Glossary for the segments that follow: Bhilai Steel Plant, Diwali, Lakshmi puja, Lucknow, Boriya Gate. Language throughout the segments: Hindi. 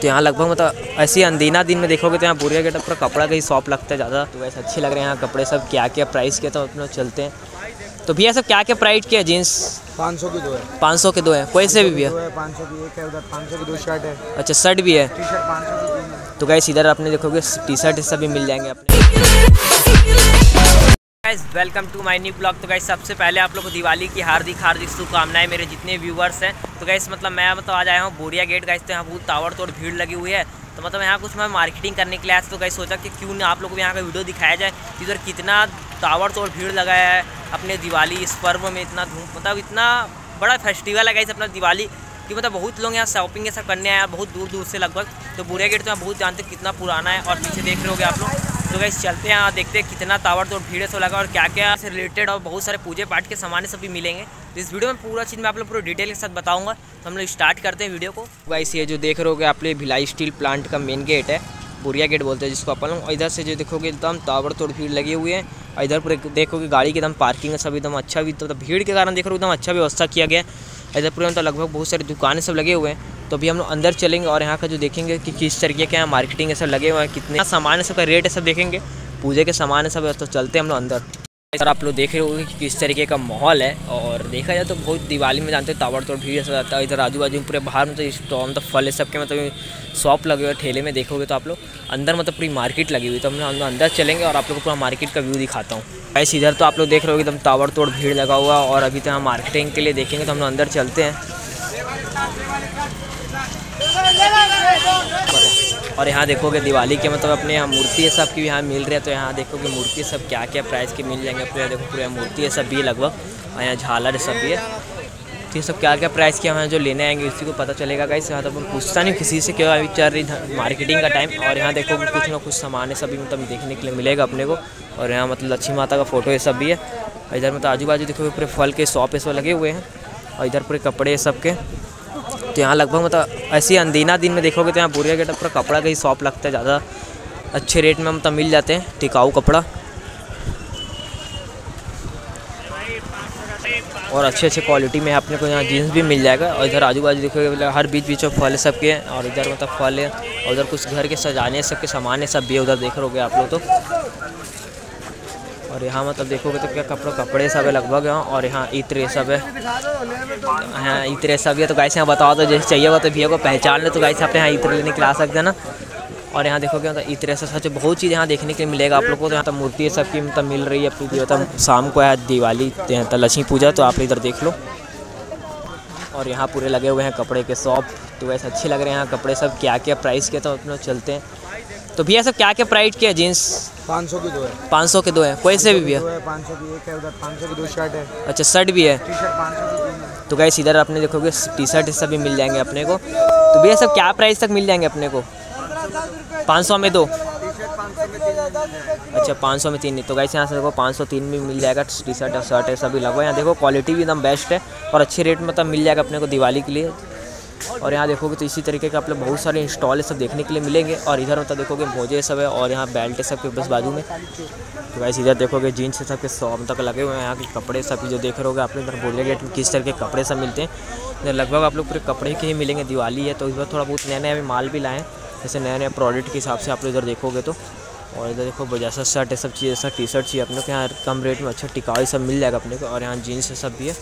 तो यहाँ लगभग मतलब ऐसी अंदीना दिन में देखोगे तो यहाँ बोरिया गेट पर कपड़ा का ही शॉप लगता है ज़्यादा। तो वैसे अच्छे लग रहे हैं यहाँ कपड़े सब, क्या क्या प्राइस के, तो अपना चलते हैं। तो भैया सब क्या क्या प्राइस के है? जीन्स 500 के दो है, 500 के दो है, कोई से भी भैया 500 की एक है, उधर 500 की दो शर्ट है। अच्छा, शर्ट भी है, टी शर्ट 500। तो गाइस इधर आपने देखोगे टी शर्ट सब भी मिल जाएंगे आपको। Guys welcome to my new blog. तो गाइस सबसे पहले आप लोग को दिवाली की हार्दिक शुभकामनाएं मेरे जितने व्यूवर्स हैं। तो गाइस मतलब मैं आज आया हूँ बोरिया गेट गाइस, तो यहाँ बहुत ताबड़तोड़ भीड़ लगी हुई है। तो मतलब यहाँ कुछ मैं मार्केटिंग करने के लिए आया, तो गाइस सोचा कि क्यों ना आप लोग को यहाँ का वीडियो दिखाया जाए। इधर कितना ताबड़तोड़ भीड़ लगाया है अपने दिवाली इस पर्व में, इतना धूम मतलब इतना बड़ा फेस्टिवल है गाइस अपना दिवाली कि मतलब बहुत लोग यहाँ शॉपिंग ये सब करने आए, बहुत दूर दूर से लगभग। तो बोरिया गेट तो आप बहुत जानते हैं कितना पुराना है और पीछे देख रहे होगे आप लोग। तो गाइस चलते हैं यहाँ, देखते हैं कितना ताबड़तोड़ भीड़ से लगा और क्या क्या से रिलेटेड और बहुत सारे पूजे पाठ के सामान सब भी मिलेंगे। तो इस वीडियो में पूरा चीज़ मैं आप लोग पूरा डिटेल के साथ बताऊंगा। तो हम लोग स्टार्ट करते हैं वीडियो को। गाइस ये जो देख रहे होगे आप लोग भिलाई स्टील प्लांट का मेन गेट है, बोरिया गेट बोलते हैं जिसको अपन लोग। और इधर से जो देखोगे एकदम ताबड़तोड़ भीड़ लगी हुई है। और इधर पूरे देखोगे गाड़ी के एकदम पार्किंग है सब एकदम अच्छा भी, तो भीड़ के कारण देख रहे हो एकदम अच्छा व्यवस्था किया गया है। इधर पूरे मतलब लगभग बहुत सारी दुकानें सब लगे हुए हैं। तो अभी हम लोग अंदर चलेंगे और यहाँ का जो देखेंगे कि किस तरीके के यहाँ मार्केटिंग ऐसा लगे हुए हैं, कितने सामान सब का रेट है सब देखेंगे, पूजे के सामान है सब। तो चलते हैं हम लोग अंदर। सर आप लोग देख रहे होंगे कि किस तरीके का माहौल है। और देखा जाए तो बहुत दिवाली में जानते हैं ताबड़तोड़ भीड़ ऐसा जाता है। इधर आजू बाजू पूरे बाहर में तो स्टॉल तो फल है सब के मतलब शॉप लगे हुए, ठेले में देखोगे। तो आप लोग अंदर मतलब पूरी मार्केट लगी हुई। तो हम लोग अंदर चलेंगे और आप लोग को पूरा मार्केट का व्यू दिखाता हूँ। ऐसे इधर तो आप लोग देख रहे हो एकदम ताबड़तोड़ भीड़ लगा हुआ। और अभी तो हम मार्केटिंग के लिए देखेंगे, तो हम लोग अंदर चलते हैं। और यहाँ देखोगे दिवाली के मतलब अपने यहाँ मूर्ति सब की यहाँ मिल रही है। तो यहाँ देखोगे मूर्ति सब क्या क्या प्राइस की मिल जाएंगे। पूरे देखो पूरे मूर्ति सब भी लगभग, और यहाँ झालर सब भी है। तो ये सब क्या क्या प्राइस के हमें जो लेने आएंगे उसी को पता चलेगा गाइस। यहाँ तो अपन पूछता नहीं किसी से, क्यों अभी चल रही मार्केटिंग का टाइम। और यहाँ देखोगे कुछ ना कुछ सामान सब भी मतलब देखने के लिए मिलेगा अपने को। और यहाँ मतलब लक्ष्मी माता का फोटो ये सब भी है। और इधर मतलब आजू बाजू देखोगे पूरे फल के शॉप ये सब लगे हुए हैं। और इधर पूरे कपड़े सब के, तो यहाँ लगभग मतलब ऐसी अंदीना दिन में देखोगे तो यहाँ बोरिया गेट पर कपड़ा का ही शॉप लगता है ज़्यादा। अच्छे रेट में मतलब मिल जाते हैं टिकाऊ कपड़ा और अच्छे अच्छे क्वालिटी में। अपने को यहाँ जीन्स भी मिल जाएगा। और इधर आजू बाजू देखोगे हर बीच बीच में फल सबके हैं। और इधर मतलब फल है, और उधर कुछ घर के सजाने सबके सामान है सब भी उधर देख रहोगे आप लोग। तो और यहाँ मतलब देखोगे तो क्या कपड़े सब है लगभग यहाँ। और यहाँ इतरे सब है, यहाँ इतरे सब है। तो गाइस यहाँ बताओ तो जैसे चाहिए होगा तो भैया को पहचान ले। तो गाइस आप यहाँ इतरे लेने के लिए आ सकते हैं ना। और यहाँ देखोगे मतलब इतरे सब सच बहुत चीज़ यहाँ देखने के लिए मिलेगा आप लोग को। तो यहाँ तो मूर्ति सब की मतलब मिल रही है। पूरी मतलब शाम को है दिवाली तो लक्ष्मी पूजा, तो आप इधर देख लो। और यहाँ पूरे लगे हुए हैं कपड़े के शॉप। तो वैसे अच्छे लग रहे हैं यहाँ कपड़े सब, क्या क्या प्राइस के। तो अपना चलते हैं। तो भैया सब क्या क्या प्राइस के है? जीन्स 500 की दो है, 500 के दो है, कोई से भी भैया 500 की एक है, उधर 500 की दो शर्ट है। अच्छा, शर्ट भी है, टी शर्ट 500। तो गाइस इधर आपने देखोगे टी शर्ट सब भी मिल जाएंगे अपने को। तो भैया सब क्या प्राइस तक मिल जाएंगे अपने को? 500 में दो। अच्छा, 500 में तीन। तो गाइस यहाँ से देखो 503 में मिल जाएगा टी शर्ट और शर्ट है सभी लगभग। यहाँ देखो क्वालिटी भी एकदम बेस्ट है और अच्छे रेट में मतलब मिल जाएगा अपने को दिवाली के लिए। और यहाँ देखोगे तो इसी तरीके के आप लोग बहुत सारे इंस्टॉल सब देखने के लिए मिलेंगे। और इधर मतलब देखोगे मोजे सब है और यहाँ बेल्ट सब के बस बाजू में। तो वैसे इधर देखोगे जीन्स सब के शॉप तक लगे हुए हैं। यहाँ के कपड़े सब जो देख रहे होगे आप लोग, इधर बोरिया गेट में किस तरह के कपड़े सब मिलते हैं। इधर लगभग आप लोग पूरे कपड़े के ही मिलेंगे, दिवाली है तो इस बार थोड़ा बहुत नया नया माल भी लाएँ, जैसे नया नया प्रोडक्ट के हिसाब से आप लोग इधर देखोगे। तो और इधर देखो जैसा शर्ट है सब चीज़, ऐसा टी शर्ट चाहिए अपने को यहाँ कम रेट में अच्छा टिकाऊ सब मिल जाएगा अपने को। और यहाँ जीन्स सब भी है,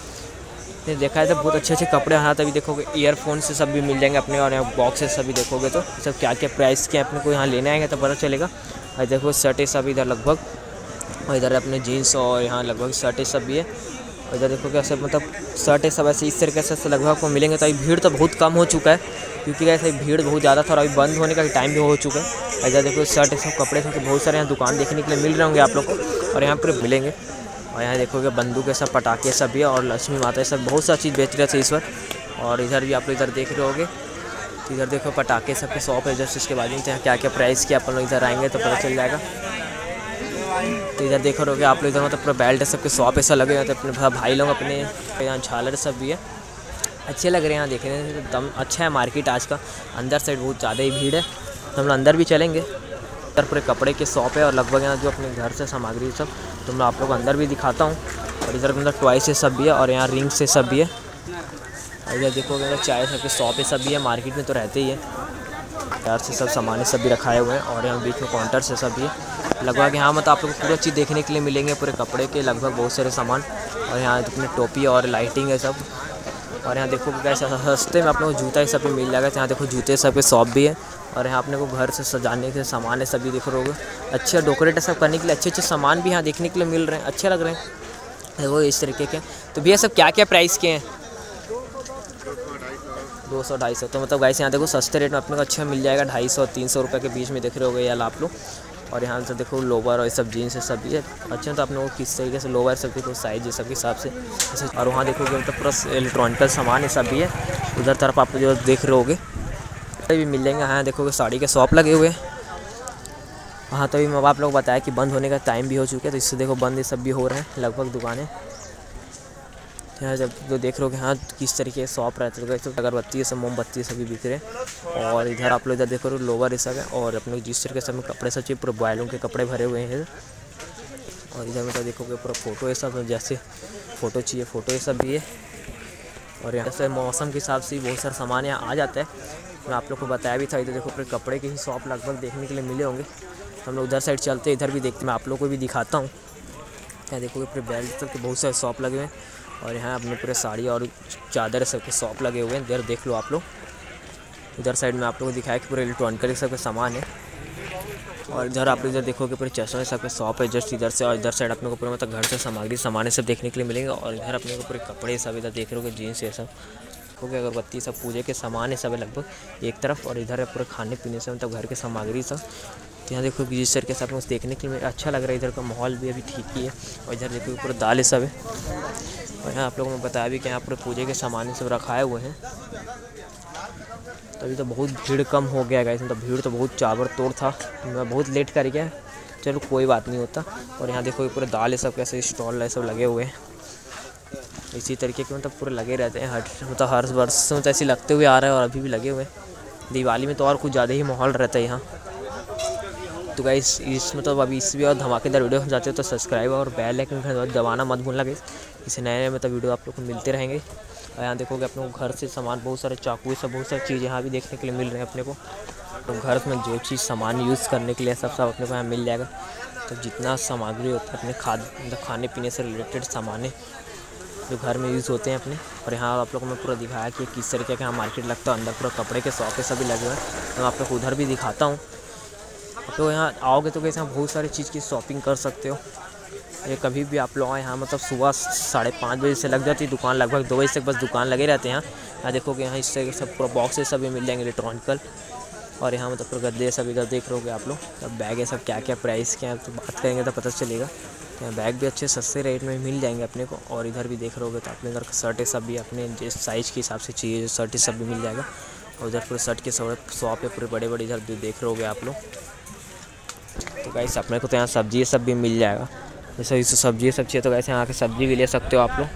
देखा है तो बहुत अच्छे अच्छे कपड़े। हाँ तभी देखोगे ईयरफोन से सब भी मिल जाएंगे अपने। और यहाँ बॉक्स से सभी देखोगे तो सब क्या क्या प्राइस के अपने को यहाँ लेने आएंगे तो पता चलेगा। और देखो शर्टें सब इधर लगभग, और इधर अपने जीन्स और यहाँ लगभग शर्टें सब भी है। और इधर देखो क्या सब मतलब शर्टें सब ऐसे इस तरीके से लगभग आपको मिलेंगे। तो अभी भीड़ तो बहुत कम हो चुका है क्योंकि ऐसे भीड़ बहुत ज़्यादा था और अभी बंद होने का टाइम भी हो चुका है। इधर देखो शर्ट सब कपड़े सब बहुत सारे यहाँ दुकान देखने के लिए मिल रहे होंगे आप लोग को। और यहाँ पर मिलेंगे और यहाँ देखोगे बंदूक सब पटाखे सब भी है और लक्ष्मी माता सब बहुत सारी चीज़ बेच रहे थे इस बार। और इधर भी आप लोग इधर देख रहे होगे, इधर देखो पटाखे सब के शॉप है जस्ट इसके बाजू में। क्या क्या प्राइस की आप लोग इधर आएंगे तो पता चल जाएगा। तो इधर देख रहे होगे आप लोग, इधर मतलब पूरा बेल्ट सब के शॉप ऐसा लगे होते अपने भाई लोग अपने। यहाँ झालर सब भी है, अच्छे लग रहे हैं यहाँ देखने में एकदम। अच्छा है मार्केट आज का, अंदर साइड बहुत ज़्यादा ही भीड़ है। तो हम लोग अंदर भी चलेंगे। इधर पूरे कपड़े के शॉप है और लगभग यहाँ जो अपने घर से सामग्री सब, तो मैं आप लोग अंदर भी दिखाता हूँ। और इधर मतलब टॉय से सब भी है और यहाँ रिंग से सब भी है। और इधर देखोगे चाय सब के शॉप है सब भी है, मार्केट में तो रहते ही है। प्यार से सब सामान सभी रखाए हुए हैं और यहाँ बीच में काउंटर से सभी लगभग यहाँ मतलब आप लोग पूरा चीज़ देखने के लिए मिलेंगे, पूरे कपड़े के लगभग बहुत सारे सामान और यहाँ अपने टोपी और लाइटिंग है सब। और यहाँ देखो कैसे सस्ते में आप लोग जूता ही सभी मिल जाएगा। यहाँ देखो जूते सब शॉप भी है और यहाँ अपने को घर से सजाने के सामान है सभी देख रहे हो, अच्छे डेकोरेट सब करने के लिए अच्छे अच्छे सामान भी यहाँ देखने के लिए मिल रहे हैं, अच्छे लग रहे हैं वो इस तरीके के। तो भैया सब क्या क्या प्राइस के हैं? 200 250। तो मतलब गाइस यहाँ देखो सस्ते रेट में अपने को अच्छा मिल जाएगा, 250 300 रुपये के बीच में देख रहे हो यार आप लोग। और यहाँ से देखो लोवर और सब जीन्स है सब ये अच्छे, तो आप लोगों को किस तरीके से लोवर सबके तो साइज है सबके हिसाब से। और वहाँ देखोगे मतलब पूरा इलेक्ट्रॉनिक सामान है सब ये, उधर तरफ आप जो देख रहे होगे भी मिल जाएंगे। हाँ देखोगे साड़ी के शॉप लगे हुए हैं। हाँ तो अभी आप लोग बताया कि बंद होने का टाइम भी हो चुका है, तो इससे देखो बंद सब भी हो रहे हैं लगभग दुकानें। यहाँ जब जो देख रहे हो हाँ किस तरीके से शॉप रहते हो, तो अगरबत्ती सब मोमबत्ती सभी बिक रहे। और इधर आप लोग इधर देख रहे हो लोवर ये सब है और अपने जिस तरीके से कपड़े सब पूरे बॉयलों के कपड़े भरे हुए हैं। और इधर मतलब देखोगे पूरा फोटो ये सब, जैसे फ़ोटो चाहिए फ़ोटो ये सब भी है। और यहाँ से मौसम के हिसाब से बहुत सारा सामान यहाँ आ जाता है, मैं आप लोग को बताया भी था। इधर देखो पूरे कपड़े के ही शॉप लगभग देखने के लिए मिले होंगे। हम लोग उधर साइड चलते इधर भी देखते, मैं आप लोग को भी दिखाता हूँ। यहाँ देखोगे पूरे बेल्ट तक के बहुत सारे शॉप लगे हुए हैं और यहाँ अपने पूरे साड़ी और चादर सबके शॉप लगे हुए हैं, इधर देख लो आप लोग। उधर साइड में आप लोगों को दिखाया कि पूरे इलेक्ट्रॉनिक सबके सामान है। और इधर आप लोग इधर देखोगे पूरे चश्मे सबके शॉप है जस्ट इधर से। और इधर साइड अपने को पूरे मतलब घर से सामग्री सामान सब देखने के लिए मिलेंगे। और इधर अपने को पूरे कपड़े सब इधर देख रहे हो, जीन्स ये सब हो गया, अगरबत्ती सब पूजा के सामान है सब लगभग एक तरफ। और इधर है पूरे खाने पीने से मतलब घर के सामग्री सब। यहाँ देखो जिस तरीके से आप लोग देखने के लिए अच्छा लग रहा है, इधर का माहौल भी अभी ठीक ही है। और इधर देखो पूरा दाल सब है। और यहाँ आप लोगों को बताया भी कि यहाँ पूरे पूजा के सामान सब रखाए हुए हैं। तभी तो बहुत भीड़ कम हो गया गाइस, तो भीड़ तो बहुत ताबड़तोड़ था, मैं बहुत लेट कर गया, चलो कोई बात नहीं होता। और यहाँ देखो पूरे दाल सब कैसे स्टॉल सब लगे हुए हैं, इसी तरीके के मतलब पूरे लगे रहते हैं हर मतलब हर वर्ष मतलब ऐसे लगते हुए आ रहे हैं और अभी भी लगे हुए। दिवाली में तो और कुछ ज़्यादा ही माहौल रहता है यहाँ। तो गाइस इस मतलब अभी इस भी और धमाकेदार वीडियो हम जाते हो तो सब्सक्राइब और बेल आइकन दबाना मत भूलना गाइस, इसे नए मतलब वीडियो आप लोग को मिलते रहेंगे। और यहाँ देखोगे अपने को घर से सामान बहुत सारे चाकू सब बहुत सारी चीज़ यहाँ भी देखने के लिए मिल रहे हैं अपने को। तो घर में जो चीज़ सामान यूज़ करने के लिए सब अपने को यहाँ मिल जाएगा। तो जितना सामग्री होता है अपने खाद्य खाने पीने से रिलेटेड सामान है जो घर में यूज़ होते हैं अपने। और यहाँ आप लोग को मैं पूरा दिखाया कि किस तरीके का यहाँ मार्केट लगता है, अंदर पूरा कपड़े के शॉप सभी लगे हुए हैं। मैं आप लोग उधर भी दिखाता हूँ। तो यहाँ आओगे तो कैसे यहाँ बहुत सारी चीज़ की शॉपिंग कर सकते हो। ये कभी भी आप लोग आए यहाँ मतलब सुबह 5:30 बजे से लग जाती है दुकान, लगभग 2 बजे तक बस दुकान लगे रहते हैं। यहाँ देखोगे यहाँ इस तरह सब पूरा बॉक्स सभी मिल जाएंगे इलेक्ट्रॉनिकल। और यहाँ मतलब पूरा गद्दे सब इधर देख रहोगे आप लोग, तो बैग है सब क्या क्या प्राइस के हैं तो बात करेंगे तो पता चलेगा। यहाँ बैग भी अच्छे सस्ते रेट में मिल जाएंगे अपने को। और इधर भी देख रहोगे तो अपने इधर शर्ट सब भी अपने जिस साइज़ के हिसाब से चाहिए जो शर्ट सब भी मिल जाएगा। और इधर पूरे शर्ट के शॉप है पूरे बड़े बड़े इधर देख रहोगे आप लोग। तो गाइस अपने को तो यहाँ सब्जी सब भी मिल जाएगा, जैसे इससे सब्जी सब चाहिए तो गाइस यहाँ के सब्जी भी ले सकते हो आप लोग।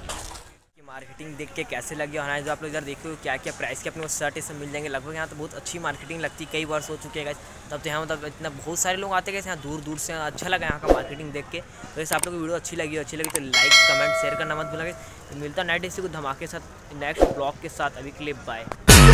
मार्केटिंग देख के कैसे लगी और जो आप लोग इधर देखो क्या क्या प्राइस के अपने को शर्ट ये सब मिल जाएंगे। लगभग यहाँ तो बहुत अच्छी मार्केटिंग लगती, कई वर्ष हो चुके हैं गाइस तब तो यहाँ मतलब इतना बहुत सारे लोग आते गए यहाँ दूर दूर से। अच्छा लगा यहाँ का मार्केटिंग देख के। तो जैसे आप लोग वीडियो अच्छी लगी तो लाइक कमेंट शेयर करना मत भूलना। मिलता है नेक्स्ट धमाके के साथ नेक्स्ट ब्लॉग के साथ, अभी के लिए बाय।